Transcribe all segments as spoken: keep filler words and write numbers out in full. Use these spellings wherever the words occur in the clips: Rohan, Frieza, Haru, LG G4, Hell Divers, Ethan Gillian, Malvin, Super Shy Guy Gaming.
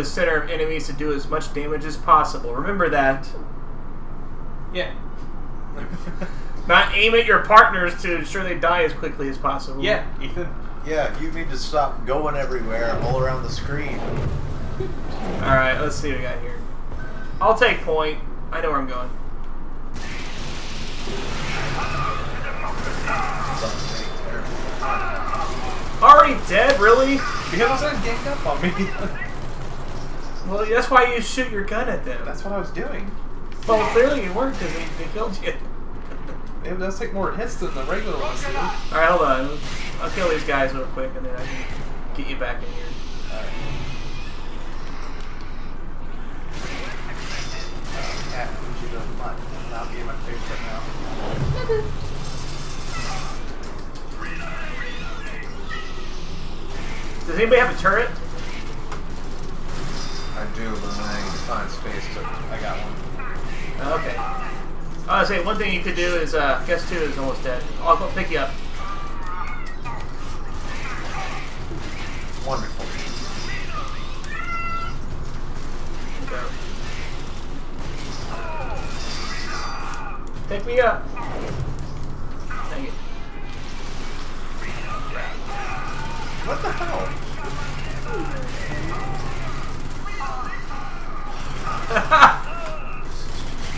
the center of enemies to do as much damage as possible. Remember that. Yeah. Not aim at your partners to ensure they die as quickly as possible. Yeah, Ethan. Yeah, you need to stop going everywhere all around the screen. Alright, let's see what we got here. I'll take point. I know where I'm going. Already dead, really? Because I was ganged up on me. Well, that's why you shoot your gun at them. That's what I was doing. Well, clearly it worked because they, they killed you. Maybe that's like more hits than the regular ones. Alright, hold on. I'll kill these guys real quick and then I can get you back in here. Alright. Does anybody have a turret? I do, but I need to find space to... I got one. Okay. I was saying, one thing you could do is, uh, guess two is almost dead. I'll go pick you up. Wonderful. Okay. Pick me up. Dang it. What the hell?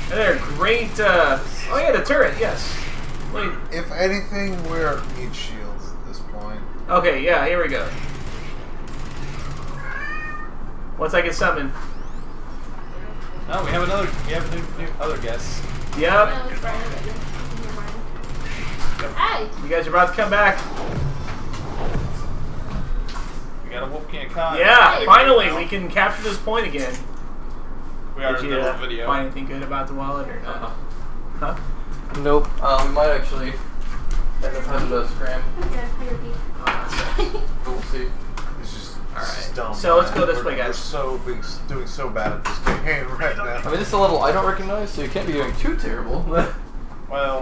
They're great, uh... Oh yeah, the turret, yes. Wait. If anything, we're need shields at this point. Okay, yeah, here we go. Once I get summoned. Oh, we have another... We have new, new other guests. Yep. Hey! You guys are about to come back. Got a Wolfgang Khan. Yeah, right. Finally we can capture this point again. We are in the uh, video. Find anything good about the wallet or not? Uh -huh. Huh? Nope. Um, we might actually end up having to scram. Okay, we'll see. It's just all right. Just dumb, so man. Let's go this we're, way, guys. We're so we're doing so bad at this game right now. I mean, it's a level I don't recognize, so you can't be doing too terrible. Well,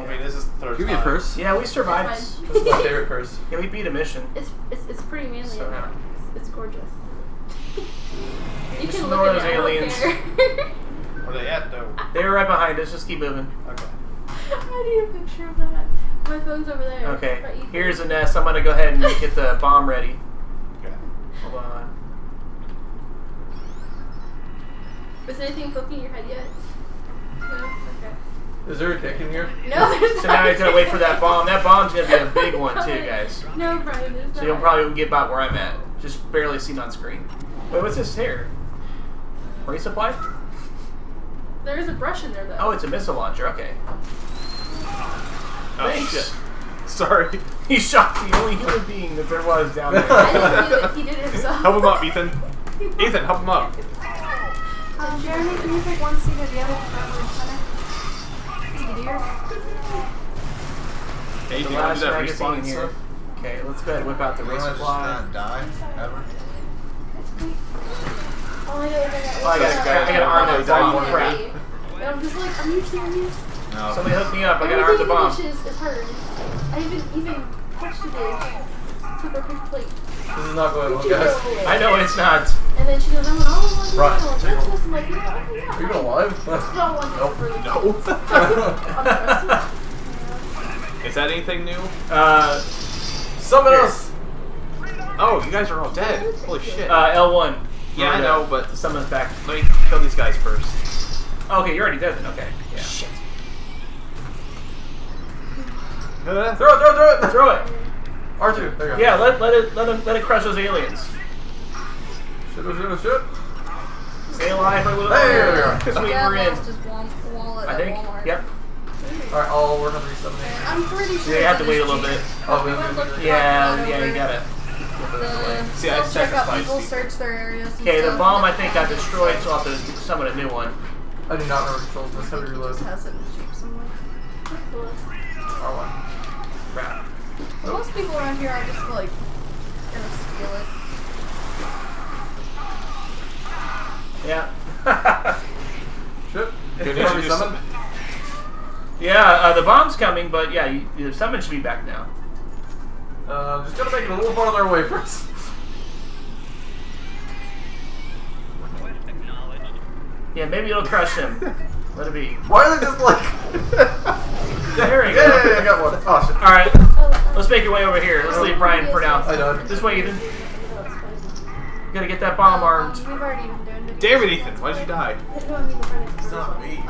I mean, this is the third Give time. Me a purse. Yeah, we survived. This is my favorite purse. Yeah, we beat a mission. It's it's, it's pretty manly. So, yeah. It's, it's gorgeous. You can look at those aliens. Where are they at, though? They were right behind us. Just keep moving. Okay. I need a picture of that. My phone's over there. Okay. Here's a nest. I'm gonna go ahead and get the bomb ready. Okay. Hold on. Is anything poking in your head yet? No. Okay. Is there a kick in here? No, there's not. So now I gotta wait for that bomb. That bomb's gonna be a big one too, guys. No, Brian, there's not. So you'll probably get about where I'm at. Just barely seen on screen. Wait, what's this here? Resupply? There is a brush in there though. Oh, it's a missile launcher, okay. Oh, thanks. Sorry. He shot the only human being that there was down there. I didn't do it. He did it himself. Help him up, Ethan. Ethan, help him up. Um, Jeremy, can you pick one seat or the other one? Hey, the last magazine here. Okay, let's go ahead and whip out the resupply. Die ever? Oh, yeah, I got I got arm that died more crap. I'm just like, I'm usually amused. No. Somebody hook me up. I got arm the bomb. Dishes is hers. I even even questioned it. Took her big plate. This is not going well, guys. I know it's not. And then she goes, I'm oh, right. I'm like, yeah, are you alive? No. No. Is that anything new? Uh, Summon us! Oh, you guys are all dead. Holy shit. Uh, L one. Yeah, I know, but summon us back. Let me kill these guys first. Oh, okay, you're already dead then. Okay. Yeah. Shit. Throw it, throw it, throw it! Throw it! R two, there you go. Yeah, let, let, it, let, it, let it crush those aliens. Shoot, shoot, shoot. Stay alive, I will. There we are. Because we were in. I think, yep. Alright, I'll work on resetting. I'm pretty sure. Yeah, you have to wait a little bit. Oh, we Yeah, yeah, you gotta. See, I sacrificed. People search their areas. Okay, the bomb I think got destroyed, so I'll have to summon a new one. I do not remember controls, but it's heavy reload. R one. Crap. Most people around here are just like gonna steal it. Yeah. Sure. Yeah, uh, the bomb's coming, but yeah, you, the summon should be back now. Uh, just gotta make it a little farther away first. Yeah, maybe it'll crush him. Let it be. Why are they just like... There we go. Yeah, yeah, yeah, I got one. Oh, shit. Alright, let's make your way over here. Let's leave Brian for now. I know. This way, Ethan. You gotta get that bomb armed. We've already done it. Damn it, Ethan. Why did you die? It's not me.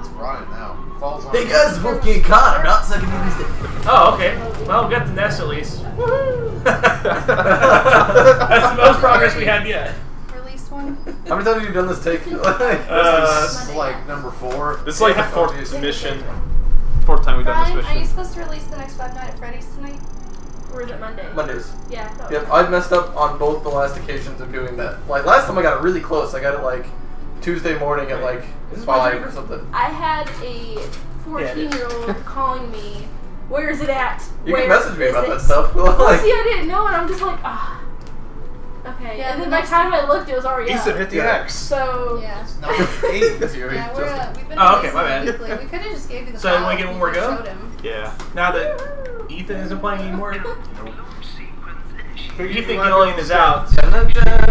It's Brian now. Falls on because we're getting caught. I'm not sucking in his dick. Oh, okay. Well, we got the nest at least. Woohoo! That's the most progress we had yet. One. How many times have you done this take? uh, this is like number four. This is like yeah, the fourth oh, mission. Fourth time we've Brian, done this mission. Are you supposed to release the next Five Nights at Freddy's tonight? Or is it Monday? Mondays. Yeah. I yep, I messed up on both the last occasions of doing that. Like last time I got it really close. I got it like Tuesday morning at like five or something. I had a fourteen year old calling me, where is it at? You where can message me about it? That stuff. Well, like, see, I didn't know and I'm just like, ah. Oh. Okay, yeah, and then by the time I looked, it was already Ethan hit the X. So... Yeah. It's not eight this year. Yeah, we're, uh, we've been oh, okay, my bad. Weekly. We could have just gave you the so file. So, we get one more go? Yeah. Now that Ethan isn't playing anymore... Ethan Gillian is out. Hey,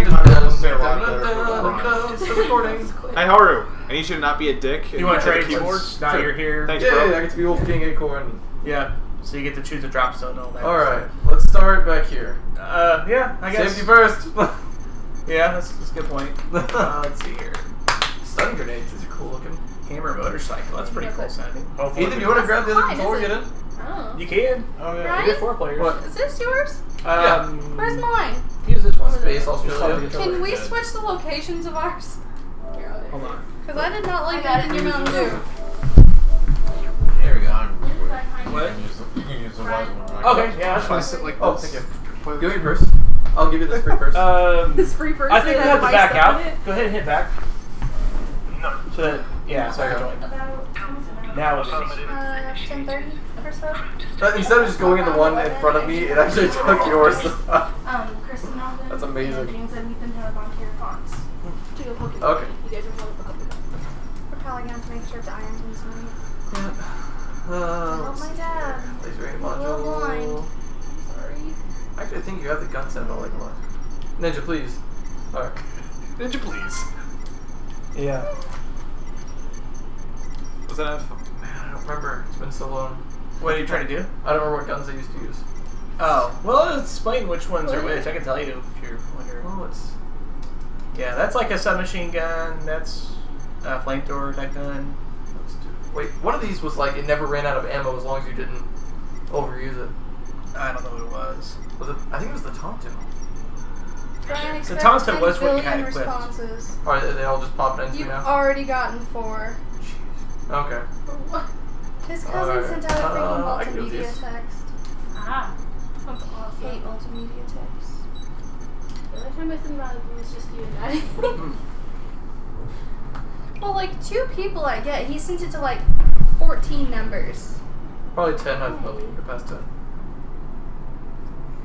Haru, I need you to not be a dick. You want to trade keyboards? Now you're here. Thanks, bro. Yeah, I get to be Wolf King Acorn. Yeah. So you get to choose a drop zone. All, all right, let's start back here. Uh, yeah, I guess. Safety first. Yeah, that's, that's a good point. Uh, let's see here. Stun grenades is cool looking. Hammer motorcycle. That's pretty yeah, cool sounding. Hopefully. Ethan, you want to grab the other controller? Get it? Oh. You can. Oh yeah. Right? You get four players. What? Is this yours? Um, yeah. Where's mine? Use this one. Space Australia. Can we switch the locations of ours? Here, hold on. Because I did not like that in your Mountain Dew. There we go. What? Okay, yeah, that's fine. Sit like oh, thank you. Give me first. I'll give you this free purse. um, this free purse. I think we have to back out. Go ahead and hit back. No. So that, yeah, so I got it. Now it's ten thirty or so. Uh, instead of just going in the one in front of me, it actually took yours. um, Chris and Malvin. That's amazing. James and Ethan have volunteer fonts. Okay. You guys are we're probably gonna have to make sure the iron's moving. Yeah. Uh, oh my dad. Laser module. Sorry. Actually, I think you have the gun set, but like, look. Ninja, please. Alright. Ninja, please. Yeah. Was that a. Man, I don't remember. It's been so long. What are you trying to do? I don't remember what guns I used to use. Oh. Well, explain which ones are which. I can tell you if you're wondering. Well, it's. Yeah, that's like a submachine gun. That's a flamethrower type gun. Wait, one of these was like, it never ran out of ammo as long as you didn't overuse it. I don't know what it was. was it, I think it was the Taunton. The Taunton was what you had equipped. Alright, they all just popped into you now? You've already gotten four. Jeez. Okay. What? His cousin right. sent out a freaking uh, multimedia text. Ah. That's awesome. I hate multimedia text. The other time I sent out it was just you and I. Well, like, two people I get. He sent it to, like, fourteen numbers. Probably ten. I've probably past ten.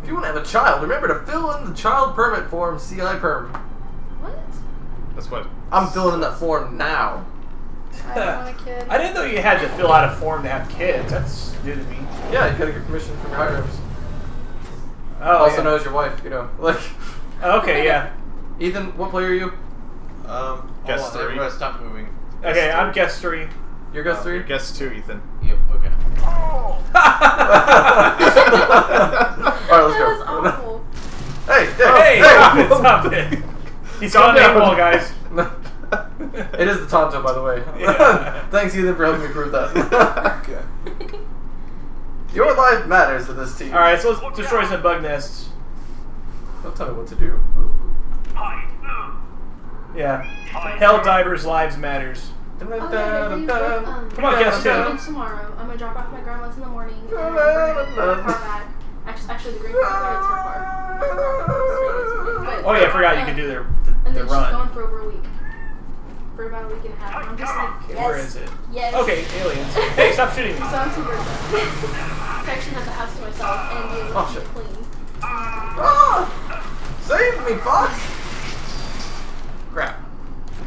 If you want to have a child, remember to fill in the child permit form, C I perm. What? That's what? I'm filling in that form now. I don't want a kid. I didn't know you had to fill out a form to have kids. That's new to me. Yeah, you got to get permission from your higher-ups. Oh, also yeah. knows your wife, you know. Like. Okay, yeah. Ethan, what player are you? Um, guess three. Stop moving. Guess okay, three. I'm guess three. You're guess oh, three? You're guess two, Ethan. Yep, okay. Oh! Alright, let's go. That was awful. Hey, hey, oh, hey! Hey. Stop it, stop it. He's on the ball, guys. It is the Tonto, by the way. Yeah. Thanks, Ethan, for helping me prove that. Okay. Your life matters to this team. Alright, so let's oh, destroy God. some bug nests. Don't tell me what to do. Hi. Yeah. Hell Divers Lives Matters. Oh, yeah, da, da, da, da. Um, Come on, guess two. I'm tomorrow. I'm going to drop off my grandma's in the morning. And I'm going to bring her car back. Actually, actually, the green car, it's her car. But, oh, yeah, I forgot uh, you could do their, the, and the run. She's gone for over a week. For about a week and a half. And I'm just like, yes. Where is it? Yes. Okay, aliens. Hey, stop shooting me. So I'm super I actually have the house to myself and the living oh, clean. Oh! Save me, Fox! Crap.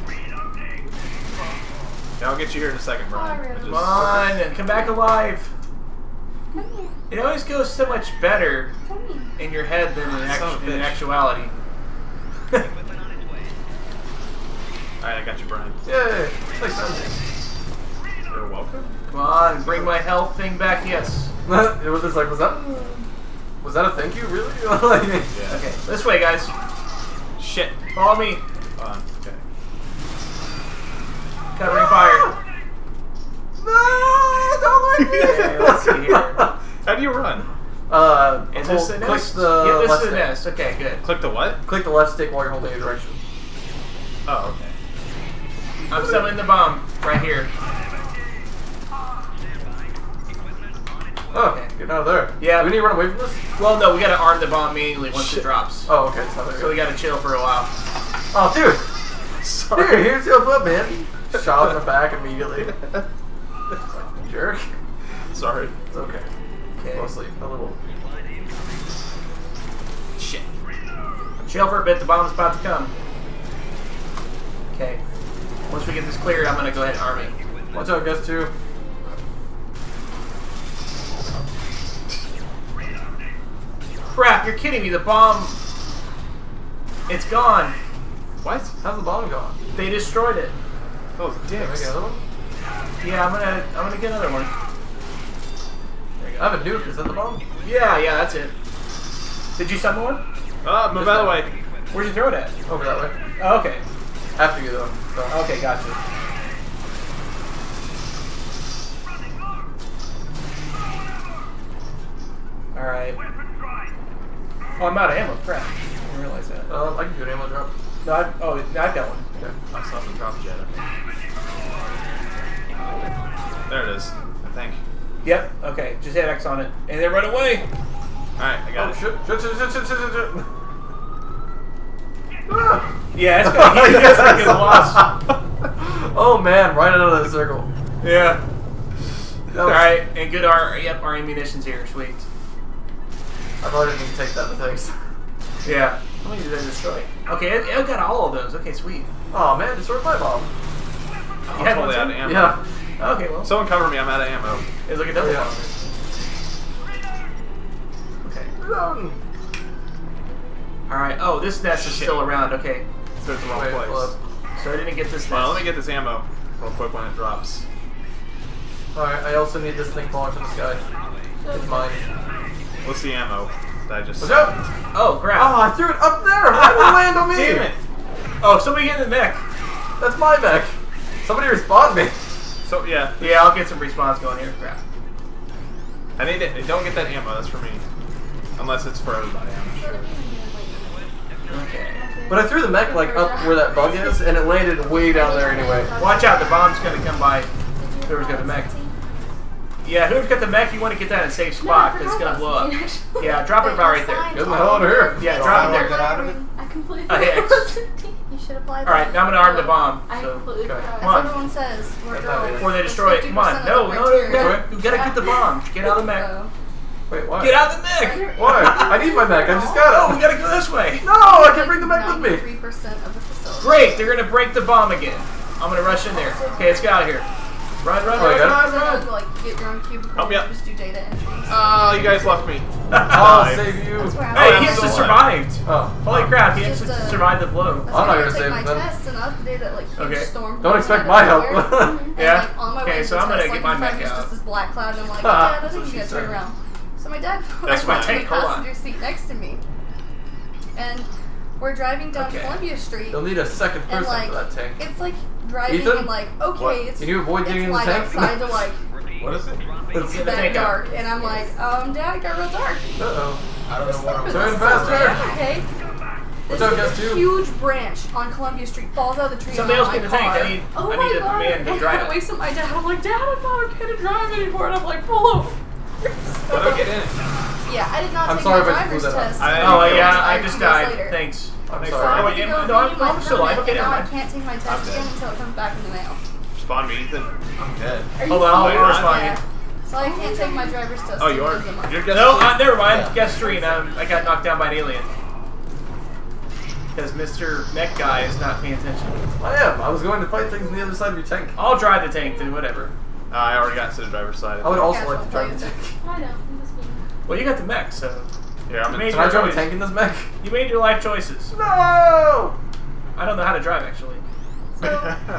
Yeah, I'll get you here in a second, Brian. Right. Just... Come on, and come back alive. Come here. It always goes so much better in your head than in, actu in actuality. Alright, I got you, Brian. Yay! Play something. You're welcome. Come on, bring my health thing back, yes. It was just like, was that... Was that a thank you, really? Yeah. Okay, this way, guys. Shit. Follow me. Uh, okay. Covering fire. No! Don't let me! Okay, let's see here. How do you run? Uh, is this the nest? Click the yeah, this left is the nest. Okay, good. Click the what? Click the left stick while you're holding your direction. Oh, okay. I'm summoning the bomb right here. Oh, okay. Get out of there. Yeah. Do we need to run away from this? Well, no, we gotta arm the bomb immediately once Shit. it drops. Oh, okay. So, so we gotta chill for a while. Oh, dude! Sorry. Here, here's your foot, man. Shot in the back immediately. Jerk. Sorry. It's okay. Okay. Mostly. A little. Shit. Chill for a bit. The bomb's about to come. Okay. Once we get this cleared, I'm gonna go ahead and arm it. Watch out, guys, too. Crap, you're kidding me. The bomb... It's gone. What? How's the bomb gone? They destroyed it. Oh, damn. I got another one? Yeah, I'm gonna, I'm gonna get another one. There you go. I have a nuke. Is that the bomb? Yeah, yeah, that's it. Did you summon one? Uh, move out of the way. Where'd you throw it at? Over that way. Oh, okay. After you, though. So. Okay, gotcha. Alright. Oh, I'm out of ammo. Crap. I didn't realize that. Um, I can do an ammo drop. No, I've, oh, I've got one. Okay. I saw some drop jet. Okay. There it is, I think. Yep. Okay. Just hit X on it. And then run away! Alright, I got oh, it. Shoot, shoot, shoot, shoot, shoot, shoot. Ah. Yeah, it's gonna get yes. freaking lost. Oh, man. Right out of the circle. Yeah. Alright, and good R... Yep, our ammunition's here. Sweet. I probably didn't even take that, but thanks. Yeah. How many did I destroy? Okay, I, I got all of those. Okay, sweet. Oh man, destroyed my bomb. Oh, I'm totally out of ammo. Yeah. Okay, well. Someone cover me, I'm out of ammo. It's like a double bomb. Okay. Reloading. Alright, oh, this nest Shit. is still around, okay. So it's the wrong place. Well, so I didn't get this nest. Well, let me get this ammo real quick when it drops. Alright, I also need this thing falling from the sky. It's mine. What's the ammo that I just What's up? Oh, crap. Oh, I threw it up there. Why did it land on me? Damn it. Oh, somebody get in the mech. That's my mech. Somebody respawn me. So, yeah. Yeah, I'll get some respawns going here. Crap. I need it. Don't get that ammo. That's for me. Unless it's for everybody. I'm sure. Okay. But I threw the mech, like, up where that bug is, and it landed way down there anyway. Watch out. The bomb's going to come by. Whoever's got the mech. Yeah, whoever's got the mech, you want to get that in a safe spot, because no, it's going to blow up. Yeah, drop it about right there. Get the hell out of here. Yeah, so drop it there. Get out of it. I completely forgot. Alright, now I'm going to arm the bomb. I so. completely okay. forgot. Come on. Everyone says, we're going. Before they destroy it. Come on. No, no, no. You got to get the bomb. Get out of the mech. Wait, why? Get out of the mech! Why? I need my mech. I just got it. Oh, we got to go this way. No, I can't bring the mech with me. three percent of the facility. Great, they're going to break the bomb again. I'm going to rush in there. Okay, let's get out of here. Run, run, oh, run, run, run, run! Like, get your own cubicle and oh, just do data entry. Oh, you guys left me. I'll save you. Hey, he actually survived. Oh. Holy crap, he actually survived the blow. I'm not going to save him. Okay. Don't expect my help. Yeah? Okay, so I'm going to get my mech out. Just this black cloud, and I'm like, Dad, I think you guys turn around. So my dad was in the passenger seat next to me. And we're driving down Columbia Street. You'll need a second person for that tank. It's like... driving Ethan? And like, okay, what? it's, Can you avoid getting it's light outside to like, what is it? It's that dark, and I'm like, um, Dad, it got real dark. Uh-oh. I don't know what I'm doing. Turn faster! Okay. This What's is a huge branch on Columbia Street, falls out of the tree. Somebody else get the tank. I need, oh I need God. a man to drive it. I wakes up my dad, I'm like, Dad, I'm not okay to drive anymore, and I'm like, pull over. Why don't I get in? Yeah, I did not I'm take sorry my driver's test. I, oh, yeah, I just died. Thanks. I'm sorry. I'm no, no, I'm, I'm still alive. Okay, I can't take my test again until it comes back in the mail. Spawn me, Ethan. I'm dead. Hold on, I'll respawn you. Yeah. So I can't take my driver's test. Oh, you are? You're no, uh, never mind. Yeah. Guess three, and I'm, I got knocked down by an alien. Because Mister Mech Guy is not paying attention. I am. I was going to fight things on the other side of your tank. I'll drive the tank, then whatever. Uh, I already got to the driver's side. I would also yeah, like to drive the tank. I know. Well, you got the mech, so... Yeah, I'm Can I drive a tank in this mech? You made your life choices. No! I don't know how to drive, actually.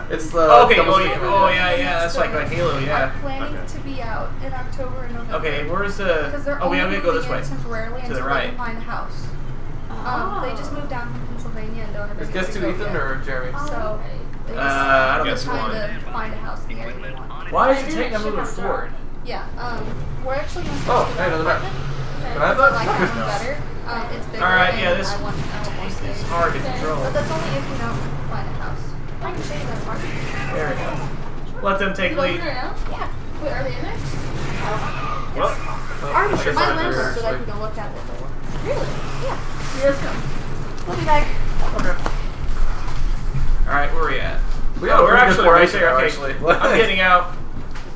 It's the okay. Oh yeah, oh yeah, yeah. That's so like like Halo. Yeah. I'm planning okay. to be out in October and November. Okay, where's the? Oh, we have to go this way. Temporarily to the right. Behind the house. Um, oh. They just moved down from Pennsylvania and don't. Is guest to Ethan or Jeremy? Oh. So they just uh, I don't guess trying one. To find a house in the area they want. Why is it taking a moving forward? Yeah. Um, we're actually going to switch oh, to the apartment. But I thought like that one better. Um, it's bigger. All right, yeah, this I want, I want is space. Hard to control. But that's only if you don't find a house. I can show you that part. There we go. Let them take lead. Yeah. Wait, are they in there? Oh. Well, I'm sure my lens is so that I can go look at what they want. Really? Yeah. Here it comes. We'll be back. Okay. All right, where are we at? We oh, we're actually right there. Okay. Actually. I'm getting out.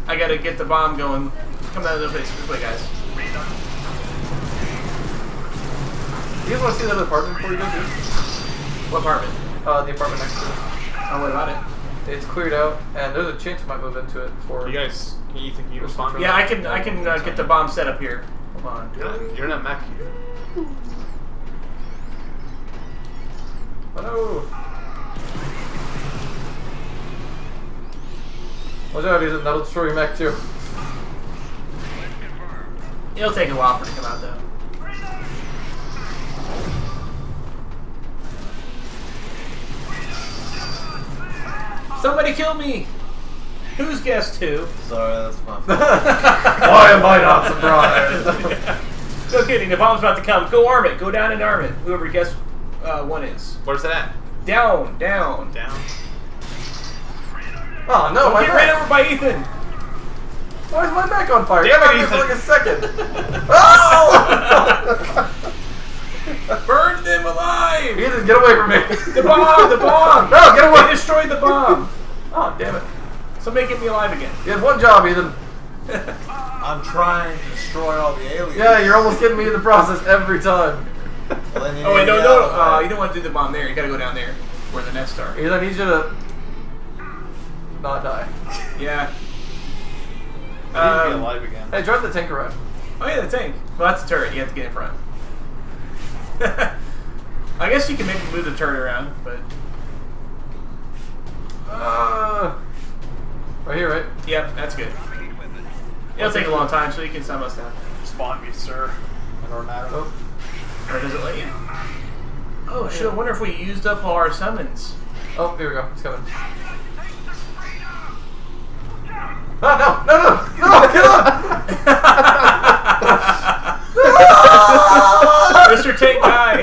I gotta get the bomb going. Come out of the place quickly, guys. Do you guys want to see that other apartment before you go through? What apartment? Uh, the apartment next to it. Oh, what about it? It's cleared out, and there's a chance we might move into it for... You guys, can you think you respond? Yeah, I can I can uh, get the bomb set up here. Hold on. You're not, you're not Mac here. Oh no! Watch out, that'll destroy your Mac too. It'll take a while for it to come out though. Somebody kill me! Who's guessed who? Sorry, that's my fault. Why am I not surprised? No kidding, the bomb's about to come. Go arm it. Go down and arm it. Whoever guessed uh, one is. Where's it at? Down, down. Down. Oh no, my Get ran over by Ethan! Why is my back on fire? Damn it, Ethan! For like a second. Oh! Burn them alive! Ethan, get away from me! The bomb! The bomb! No, get away! They destroyed the bomb! Oh, damn it. Somebody get me alive again. You had one job, Ethan. I'm trying to destroy all the aliens. Yeah, you're almost getting me in the process every time. Oh, wait, no, no. Uh, you don't want to do the bomb there. You gotta go down there where the nests are. Ethan, I need you to not die. Yeah. I need um, to be alive again. Hey, drop the tank around. Oh, yeah, the tank. Well, that's the turret. You have to get in front. I guess you can maybe move the turret around, but... Uh, right here, right? Yep, yeah, that's good. It'll take a long time, so you can sum us down. Spawn me, sir. Or does it let you? Oh, shit, I wonder if we used up all our summons. Oh, here we go. It's coming. Oh, no! No, no! No! Get up! Mister Tank Guy!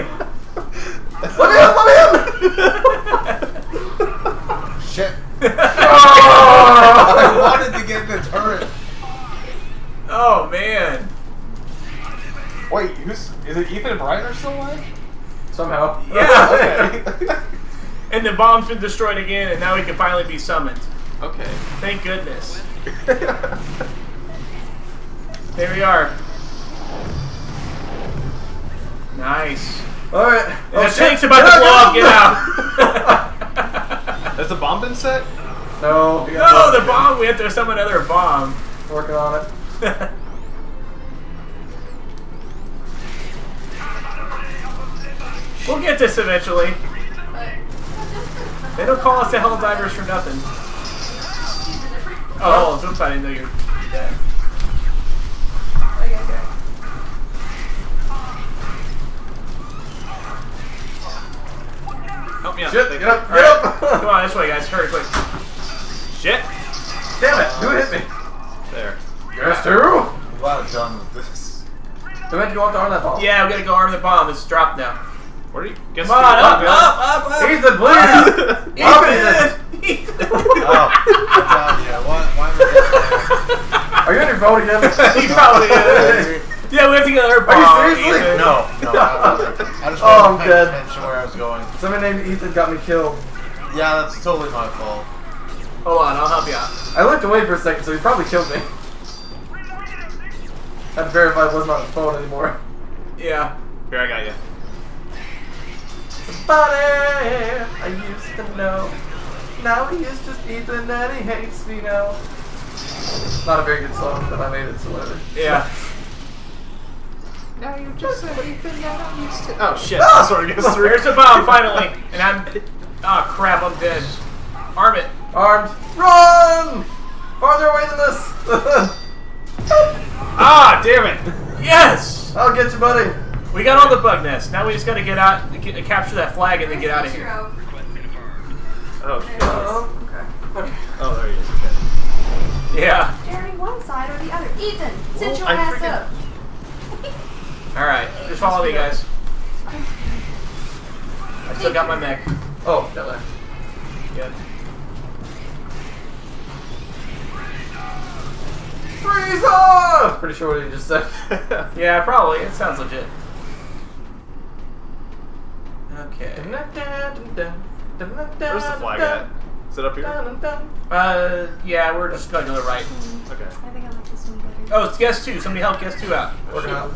Let me in! Let me in! Shit. Oh, I wanted to get the turret. Oh, man. Wait, who's, is it Ethan and Brian are still alive? Somehow. Yeah. Okay. And the bomb's been destroyed again, and now we can finally be summoned. Okay. Thank goodness. There we are. Nice. Alright. The tank's about to blow up. Get out. Has the bomb been set? No. No, no the bomb. Again. We have to summon another bomb. Working on it. We'll get this eventually. They don't call us the Hell Divers for nothing. Oh, oops, I didn't know you were dead. Okay, okay. Help me out. Shit, get up, get up. Right. Come on, this way, guys. Hurry, quick. Shit. Damn it. Who hit me? There. Yes, sir. I'm about done with this. Do we have to go on to arm that bomb? Yeah, we got to go arm the bomb. It's dropped now. Where are you? Guess Come on, up, up, up, up. He's the blue. Up in it. Oh. Yeah, why, why am I Are you on your phone again? He probably is. Yeah, we have to get another bomb. Are you seriously? Ethan. No, no. I wasn't. I just oh, wasn't paying attention where I was going. Somebody named Ethan got me killed. Yeah, that's totally my fault. Hold on, I'll help you out. I looked away for a second, so he probably killed me. I had to verify it wasn't on his phone anymore. Yeah. Here, I got you. Somebody I used to know. Now he is just Ethan and he hates me now. Not a very good song, but I made it, so whatever. Yeah. Now you just said Ethan that I used to. Oh shit! There's a bomb finally, and I'm. Oh crap! I'm dead. Arm it. Armed. Run! Farther away than this. Ah, damn it. Yes! I'll get you, buddy. We got on the bug nest. Now we just gotta get out, get, capture that flag, and then get out of here. Oh, God. Okay. Oh, there he is. Okay. Yeah. Jerry, one side or the other. Ethan, sit your ass up. Alright, just follow me, guys. I still got my mech. Oh, that left. Good. Frieza! Pretty sure what he just said. Yeah, probably. It sounds legit. Okay. Where's the flag at? Is it up here? Uh, yeah, we're just going to the right. Okay. I think I like this one better. Oh, it's guest two. Somebody help guest two out. Working out.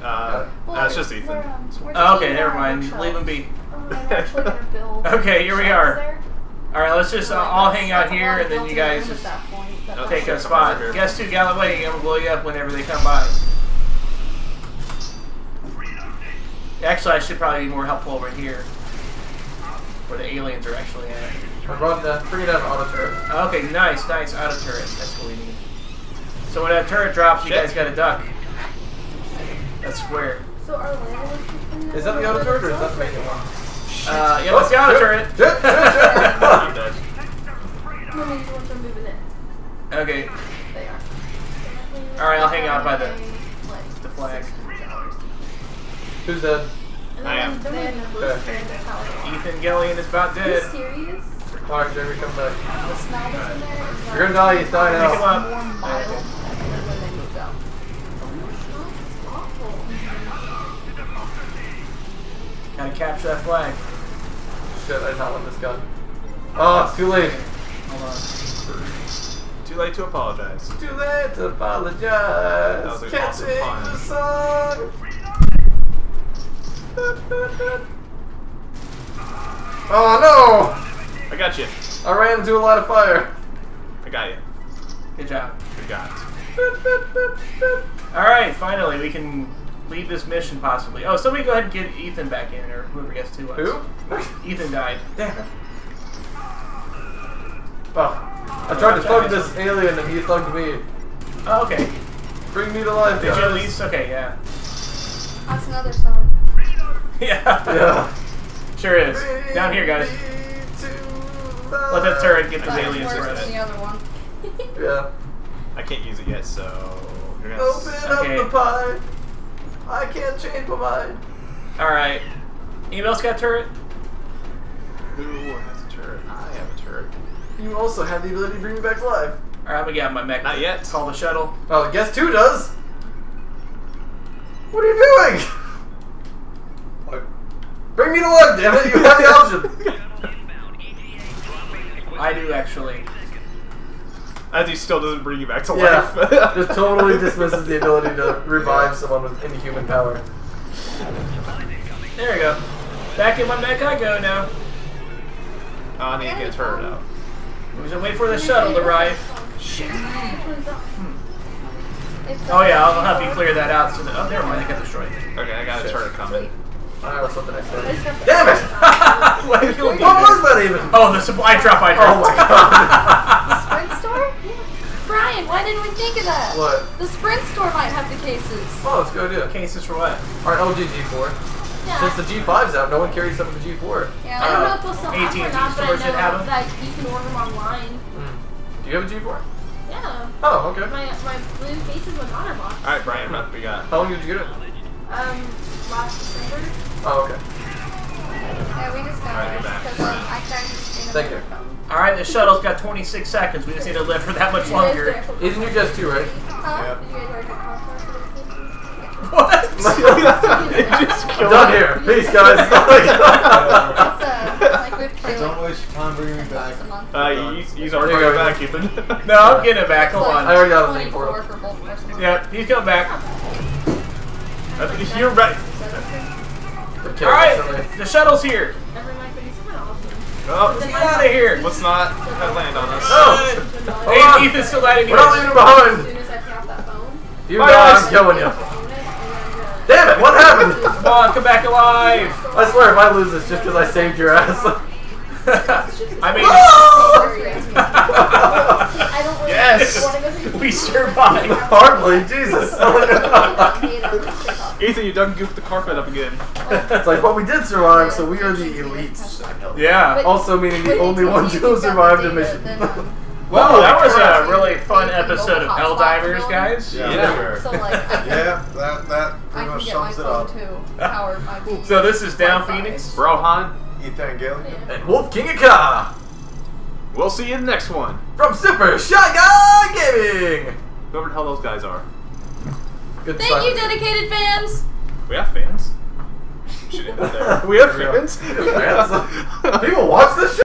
Uh, well, uh, it's just Ethan. We're, um, we're oh, okay, never mind. Leave him be. Oh, okay, here we are. Alright, let's just uh, all hang out here, and then you guys just that point, that okay, take a spot. Guess two Galloway, and we'll blow you up whenever they come by. Actually, I should probably be more helpful over here, where the aliens are actually at. I brought the three down auto turret. Okay, nice, nice auto turret. That's what we need. So when that turret drops, Shit. you guys gotta duck. That's square. So our land is that the auto turret or is that the main one? Uh, yeah, oh, that's the auto turret. I'm dead. Okay. They are. All right, I'll hang out by the the flag. Who's dead? I am. Okay. Ethan Gellion is about dead. Are you serious? Clark, Jeremy, come back. You're gonna die. He's dying out. Gotta capture that flag. Shit, I did not want this gun. Oh, it's too late. Hold on. Too late to apologize. Too late to apologize. That was like Can't sing awesome the song. Oh no! I got you. I ran into a lot of fire. I got you. Good job. Good God. Alright, finally we can leave this mission, possibly. Oh, so we go ahead and get Ethan back in, or whoever gets to us. Who? Ethan died. Damn it. Oh. I tried oh, to thug this alien and he thugged me. Oh, okay. Bring me to life, Did guys. you at least? Okay, yeah. That's another song. Yeah. Yeah. Sure is. Bring Down here, guys. Let that turret get those aliens around it. The other one. Yeah. I can't use it yet, so... Open up okay. the pie. I can't change my mind. Alright. Anyone else got a turret? Who has a turret? I have a turret. You also have the ability to bring me back to life. Alright, I'm gonna get out my mech. Not yet. Call the shuttle. Oh, guess two does. What are you doing? Bring me to life, damn it. You have the option. I do, actually. As he still doesn't bring you back to life. Yeah, just totally dismisses the ability to revive someone with inhuman power. There you go. Back in my mech I go now. Oh, I need to get turned out. We're just waiting for the shuttle to arrive. Shit. Hmm. Oh yeah, I'll help you clear that out. So that, oh, never mind, I got destroyed. Okay, I got a turret coming. I was something I said. Damn it! What was that even? Oh, the supply drop I dropped. Oh my god. The sprint store? Yeah. Brian, why didn't we think of that? What? The sprint store might have the cases. Oh, let's go do it. Cases for what? Alright, L G G four. Yeah. Since the G five's out, no one carries some of the G four. Yeah, I don't uh, know if they'll sell them or not, but I know that like, you can order them online. Mm. Do you have a G four? Yeah. Oh, okay. My, my blue case is an honor box. Alright, Brian, what we got? How long did you get it? Um, last December. Oh, okay. Yeah, we just got it because um, I tried to stay in the phone. Alright, the shuttle's got twenty-six seconds. We just need to live for that much longer. Isn't your guess two, right? Huh? Yeah. Did you guys what? They just killed I'm done here. Peace, guys. It's, uh, like don't waste your time bringing me back. Uh, he's, he's already going back, Ethan. No, I'm getting it back. Hold on. I already got a link for him. Yeah, he's coming back. You're right. Okay, alright, the shuttle's here. Oh, get out of here. Let's not land on us. Oh. Oh. Hey, Ethan's still landing. We're not leaving behind. As soon as I tap that phone. You guys, I'm killing you. Damn it, what happened? Come on, come back alive. I swear if I lose this just because I saved your ass. I mean... Yes! We survived! Hardly, Jesus! Ethan, you done goofed the carpet up again. It's like, well, we did survive, so we are the elites. Yeah. But also meaning the only ones who survived the mission. Well, that was a really fun episode of Hell Divers, guys. Yeah. Yeah, so, like, yeah that, that pretty much sums it up. To so this is Down Phoenix, Rohan, Ethan Gale, yeah. and Wolf King Aka. We'll see you in the next one. From Super Shy Guy Gaming! Whoever the hell those guys are. Good Thank time. you, dedicated fans! We have fans. We have fans? People watch this show?